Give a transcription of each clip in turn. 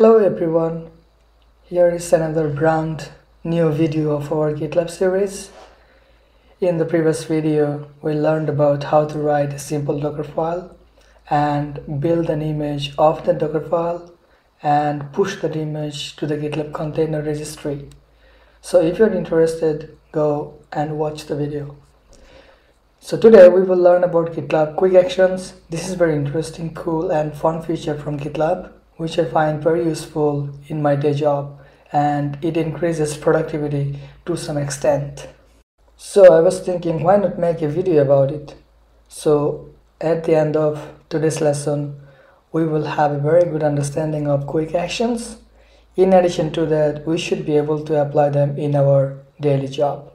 Hello everyone, here is another brand new video of our GitLab series. In the previous video, we learned about how to write a simple Docker file and build an image of the Docker file and push that image to the GitLab container registry. So if you're interested, go and watch the video. So today we will learn about GitLab quick actions. This is very interesting, cool and fun feature from GitLab, which I find very useful in my day job, and it increases productivity to some extent. So I was thinking, why not make a video about it? So at the end of today's lesson, we will have a very good understanding of quick actions. In addition to that, we should be able to apply them in our daily job.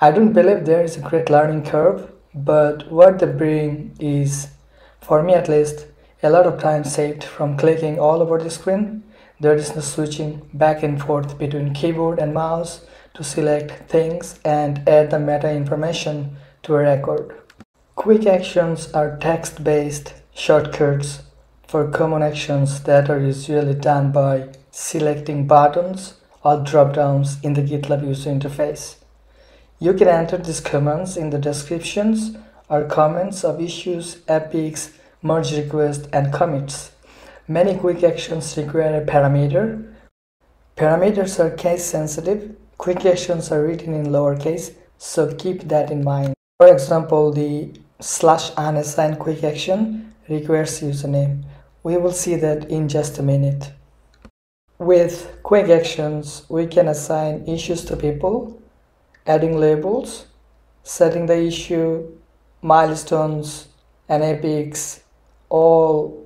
I don't believe there is a great learning curve, but what they bring is, for me at least, a lot of time saved from clicking all over the screen. There is no switching back and forth between keyboard and mouse to select things and add the meta information to a record. Quick actions are text-based shortcuts for common actions that are usually done by selecting buttons or drop-downs in the GitLab user interface. You can enter these commands in the descriptions or comments of issues, epics, merge requests, and commits. Many quick actions require a parameter. Parameters are case sensitive. Quick actions are written in lowercase, so keep that in mind. For example, the /unassigned quick action requires username. We will see that in just a minute. With quick actions, we can assign issues to people, adding labels, setting the issue, milestones, and epics. All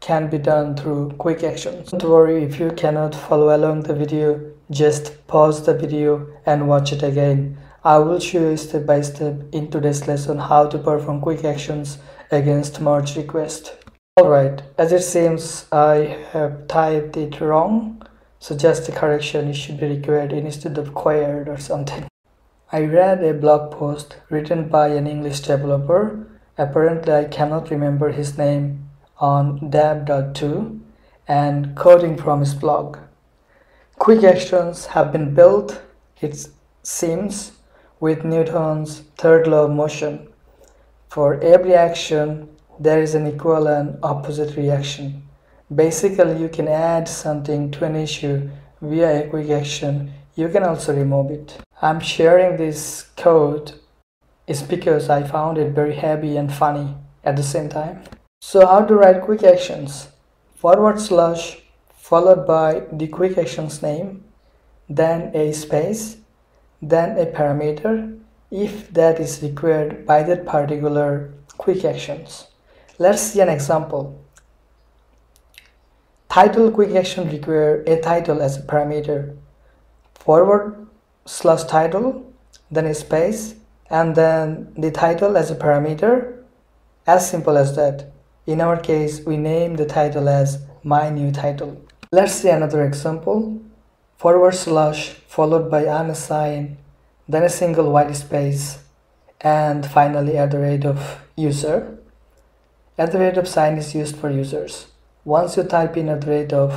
can be done through quick actions. Don't worry if you cannot follow along the video, just pause the video and watch it again. I will show you step by step in today's lesson how to perform quick actions against merge request. Alright, as it seems I have typed it wrong, so just a correction, it should be required instead of required or something. I read a blog post written by an English developer. Apparently, I cannot remember his name, on dev.to and quoting from his blog. Quick actions have been built, it seems, with Newton's third law of motion. For every action, there is an equal and opposite reaction. Basically, you can add something to an issue via a quick action. You can also remove it. I'm sharing this code is because I found it very heavy and funny at the same time. So how to write quick actions? / followed by the quick action's name, then a space, then a parameter if that is required by that particular quick actions. Let's see an example. Title quick action require a title as a parameter. /title, then a space, and then the title as a parameter. As simple as that. In our case, we name the title as my new title. Let's see another example. / followed by unassigned, then a single white space, and finally @user. @ sign is used for users. Once you type in @,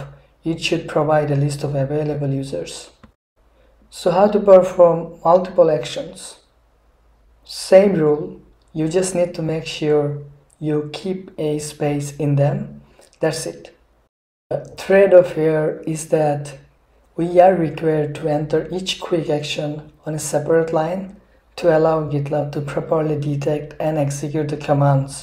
it should provide a list of available users. So how to perform multiple actions? Same rule, you just need to make sure you keep a space in them. That's it. The trade-off here is that we are required to enter each quick action on a separate line to allow GitLab to properly detect and execute the commands.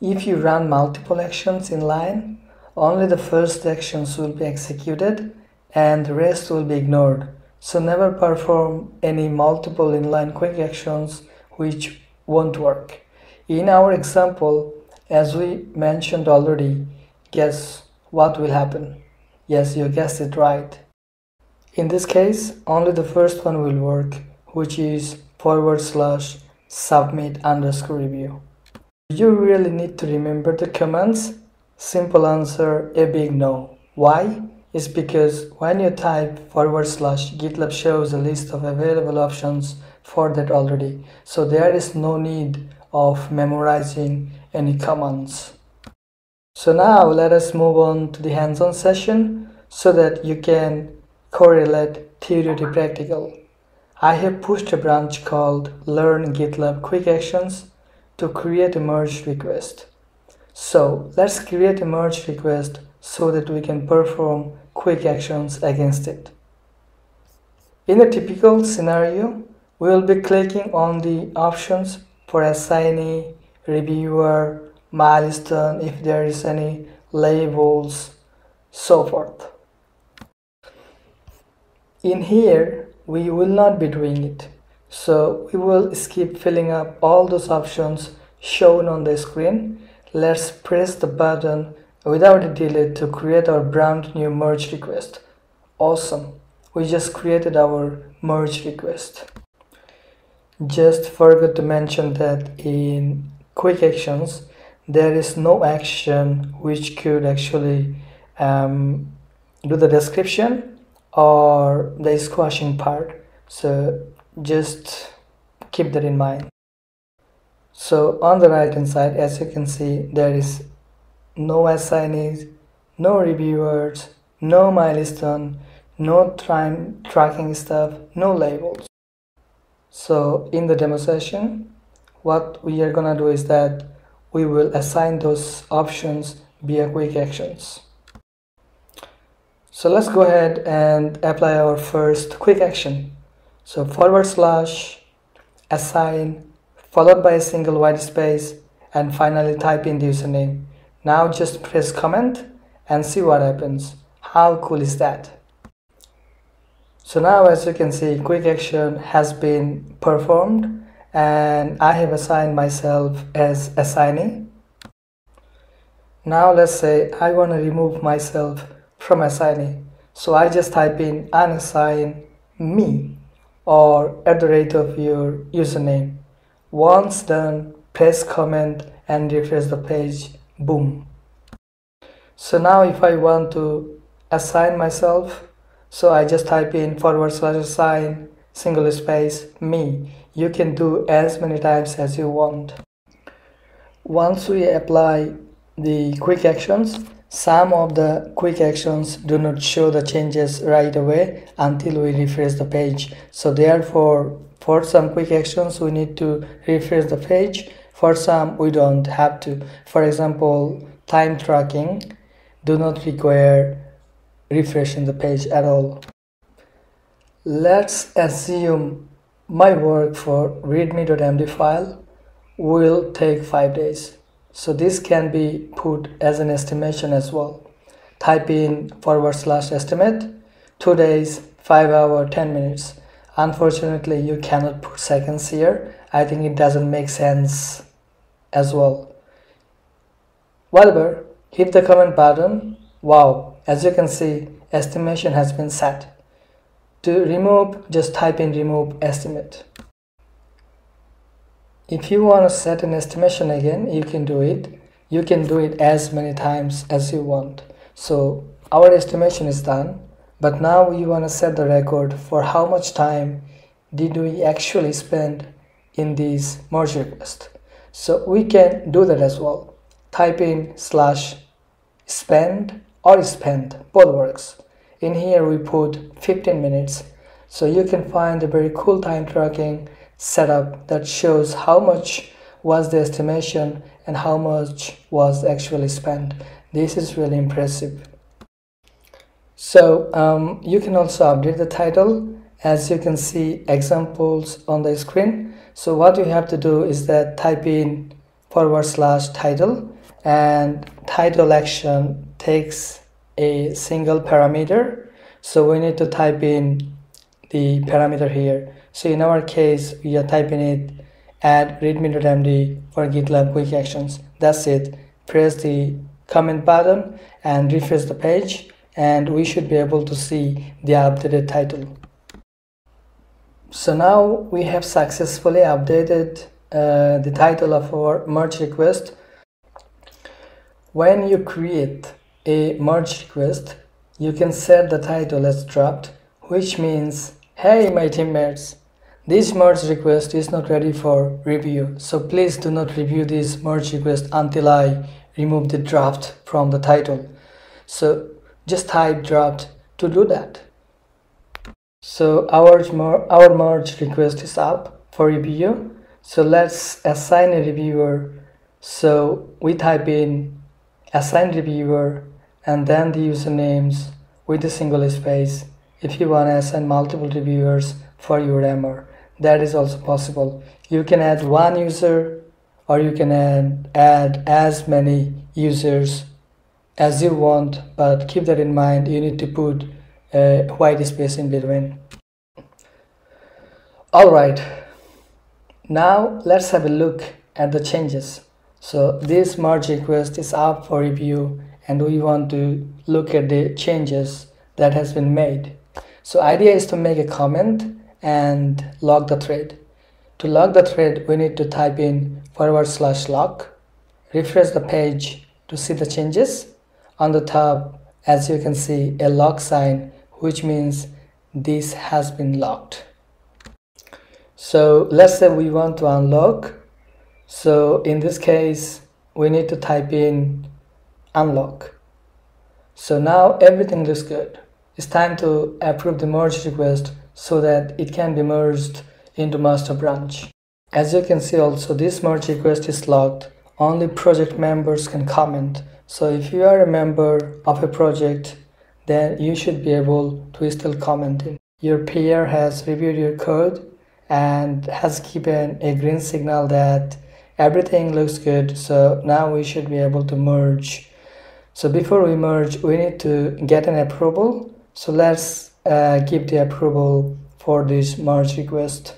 If you run multiple actions in line, only the first actions will be executed and the rest will be ignored. So never perform any multiple inline quick actions which won't work. In our example, as we mentioned already, guess what will happen? Yes, you guessed it right. In this case, only the first one will work, which is /submit_review. You really need to remember the commands. Simple answer, a big no. Why? It's because when you type /, GitLab shows a list of available options for that already. So there is no need of memorizing any commands. So now let us move on to the hands-on session so that you can correlate theory to practical. I have pushed a branch called Learn GitLab Quick Actions to create a merge request. So let's create a merge request so that we can perform quick actions against it. In a typical scenario, we will be clicking on the options for assignee, reviewer, milestone, if there is any, labels, so forth. In here, we will not be doing it. So we will skip filling up all those options shown on the screen. Let's press the button without a delay to create our brand new merge request. Awesome, we just created our merge request. Just forgot to mention that in quick actions, there is no action which could actually do the description or the squashing part, so just keep that in mind. So on the right hand side, as you can see, there is no assignees, no reviewers, no milestone, no time tracking stuff, no labels. So in the demo session, what we are gonna do is that we will assign those options via quick actions. So let's go ahead and apply our first quick action. So / assign, followed by a single white space, and finally type in the username. Now just press comment and see what happens. How cool is that? So now, as you can see, quick action has been performed, and I have assigned myself as assignee. Now let's say I want to remove myself from assignee. So I just type in unassign me or @ of your username. Once done, press comment and refresh the page. Boom. So now if I want to assign myself, so I just type in / assign single space me. You can do as many times as you want. Once we apply the quick actions, some of the quick actions do not show the changes right away until we refresh the page. So therefore, for some quick actions we need to refresh the page, for some we don't have to. For example, time tracking do not require refreshing the page at all. Let's assume my work for readme.md file will take 5 days. So this can be put as an estimation as well. Type in / estimate, 2 days, 5 hours, 10 minutes. Unfortunately, you cannot put seconds here. I think it doesn't make sense as well. Whatever, hit the comment button. Wow, as you can see, estimation has been set. To remove, just type in remove estimate. If you want to set an estimation again, you can do it. You can do it as many times as you want. So our estimation is done, but now we want to set the record for how much time did we actually spend in this merge request. So we can do that as well. Type in / spend or spent, both works. In here we put 15 minutes, so you can find a very cool time tracking setup that shows how much was the estimation and how much was actually spent. This is really impressive. So you can also update the title. As you can see, examples on the screen. So what you have to do is that type in / title, and title action takes a single parameter, so we need to type in the parameter here. So in our case, we are typing it add readme.md for GitLab quick actions. That's it. Press the comment button and refresh the page, and we should be able to see the updated title. So now we have successfully updated the title of our merge request. When you create a merge request, you can set the title as dropped, which means, hey my teammates, this merge request is not ready for review, so please do not review this merge request until I remove the draft from the title. So just type draft to do that. So our merge request is up for review. So let's assign a reviewer. So we type in assign reviewer and then the usernames with a single space. If you want to assign multiple reviewers for your MR, that is also possible. You can add one user or you can add as many users as you want, but keep that in mind, you need to put a white space in between. Alright, now let's have a look at the changes. So this merge request is up for review and we want to look at the changes that has been made. So idea is to make a comment and log the thread. To log the thread, we need to type in /log, refresh the page to see the changes. On the top, as you can see, a log sign, which means this has been logged. So let's say we want to unlock. So in this case, we need to type in unlock. So now everything looks good. It's time to approve the merge request so that it can be merged into master branch. As you can see also, this merge request is logged. Only project members can comment. So if you are a member of a project, then you should be able to still comment. Your peer has reviewed your code and has given a green signal that everything looks good. So now we should be able to merge. So before we merge, we need to get an approval. So let's give the approval for this merge request.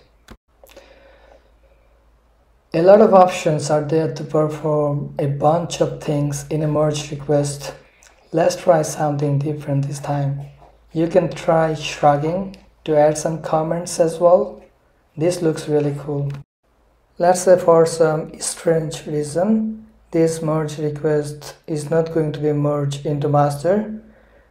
A lot of options are there to perform a bunch of things in a merge request. Let's try something different this time. You can try shrugging to add some comments as well. This looks really cool. Let's say for some strange reason, this merge request is not going to be merged into master.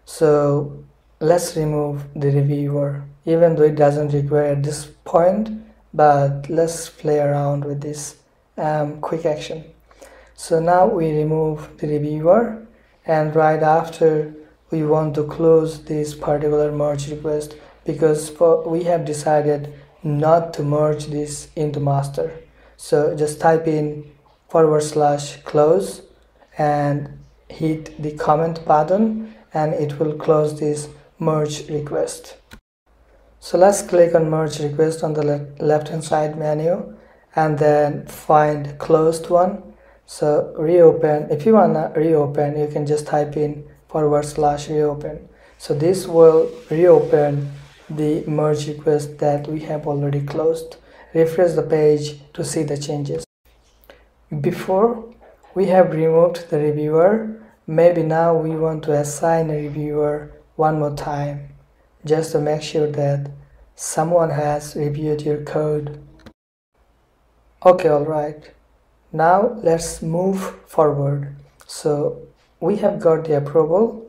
So let's remove the reviewer, even though it doesn't require at this point. But let's play around with this quick action. So now we remove the reviewer and right after we want to close this particular merge request because we have decided not to merge this into master. So just type in /close and hit the comment button and it will close this merge request. So let's click on merge request on the left hand side menu and then find closed one. So reopen, if you wanna reopen, you can just type in /reopen. So this will reopen the merge request that we have already closed. Refresh the page to see the changes. Before we have removed the reviewer, maybe now we want to assign a reviewer one more time, just to make sure that someone has reviewed your code. Okay, alright. Now let's move forward. So we have got the approval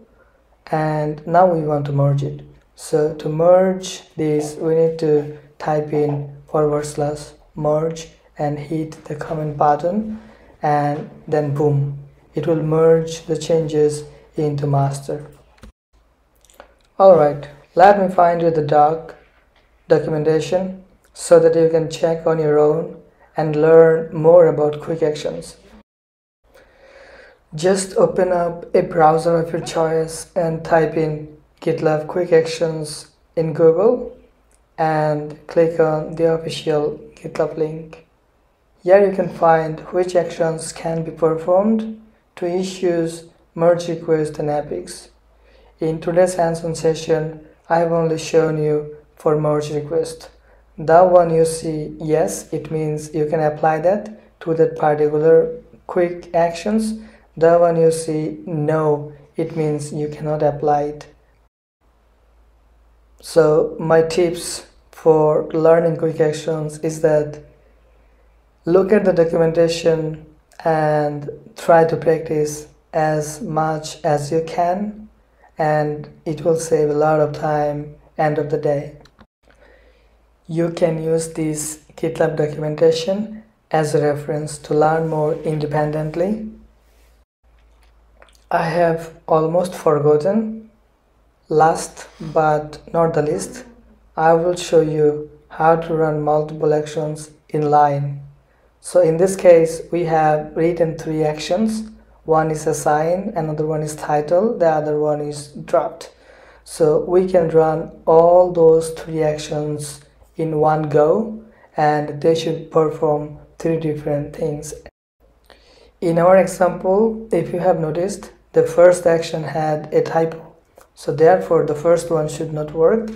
and now we want to merge it. So to merge this, we need to type in /merge and hit the comment button and then boom, it will merge the changes into master. Alright. Let me find you the documentation so that you can check on your own and learn more about quick actions. Just open up a browser of your choice and type in GitLab quick actions in Google and click on the official GitLab link. Here you can find which actions can be performed to issues, merge requests and epics. In today's hands-on session, I have only shown you for merge request. That one you see yes, it means you can apply that to that particular quick actions. That one you see no, it means you cannot apply it. So my tips for learning quick actions is that look at the documentation and try to practice as much as you can, and it will save a lot of time end of the day. You can use this GitLab documentation as a reference to learn more independently. I have almost forgotten. Last but not the least, I will show you how to run multiple actions in line. So in this case, we have written three actions. One is assign, another one is title, the other one is dropped. So we can run all those three actions in one go, and they should perform three different things. In our example, if you have noticed, the first action had a typo, so therefore the first one should not work,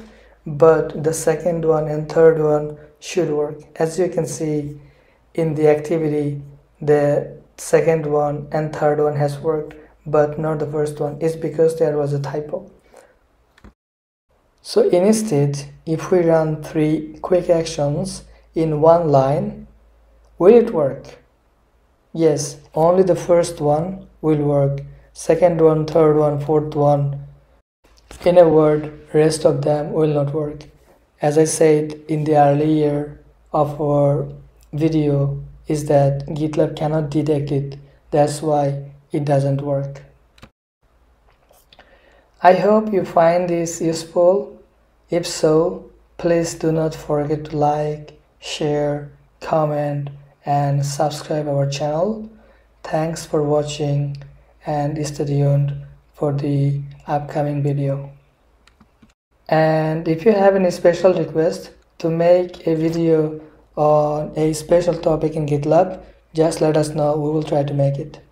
but the second one and third one should work. As you can see in the activity, the second one and third one has worked, but not the first one. It's because there was a typo. So instead, if we run three quick actions in one line, will it work? Yes, only the first one will work. Second one, third one, fourth one. In a word, rest of them will not work. As I said in the earlier of our video, is that GitLab cannot detect it. That's why it doesn't work. I hope you find this useful. If so, please do not forget to like, share, comment, and subscribe our channel. Thanks for watching and stay tuned for the upcoming video. And if you have any special request to make a video on a special topic in GitLab, just let us know, we will try to make it.